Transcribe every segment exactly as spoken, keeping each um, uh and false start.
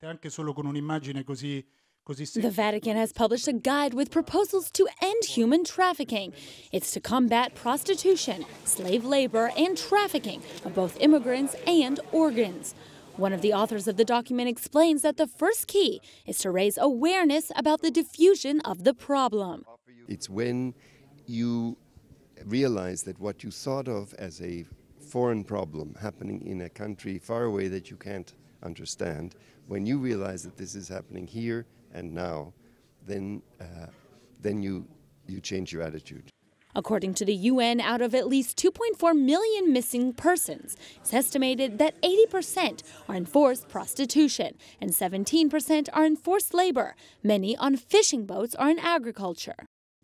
The Vatican has published a guide with proposals to end human trafficking. It's to combat prostitution, slave labor, and trafficking of both immigrants and organs. One of the authors of the document explains that the first key is to raise awareness about the diffusion of the problem. It's when you realize that what you thought of as a foreign problem happening in a country far away that you can't understand, when you realize that this is happening here and now, then, uh, then you, you change your attitude. According to the U N, out of at least two point four million missing persons, it's estimated that eighty percent are in forced prostitution and seventeen percent are in forced labor. Many on fishing boats or in agriculture.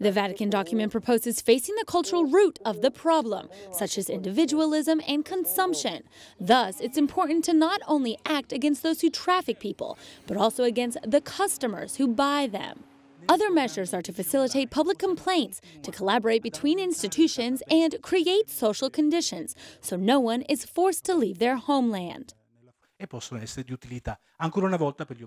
The Vatican document proposes facing the cultural root of the problem, such as individualism and consumption. Thus, it's important to not only act against those who traffic people, but also against the customers who buy them. Other measures are to facilitate public complaints, to collaborate between institutions, and create social conditions so no one is forced to leave their homeland.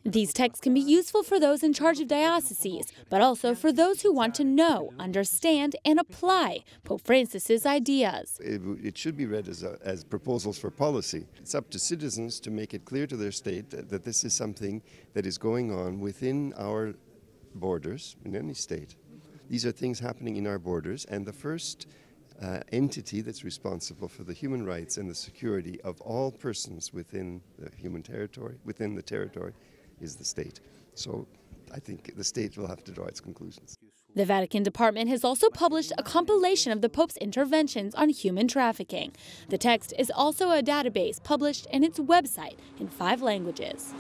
These texts can be useful for those in charge of dioceses, but also for those who want to know, understand, and apply Pope Francis's ideas. It, it should be read as, a, as proposals for policy. It's up to citizens to make it clear to their state that, that this is something that is going on within our borders in any state. These are things happening in our borders, and the first uh, entity that's responsible for the human rights and the security of all persons within the human territory, within the territory, is the state. So I think the state will have to draw its conclusions. The Vatican Department has also published a compilation of the Pope's interventions on human trafficking. The text is also a database published in its website in five languages.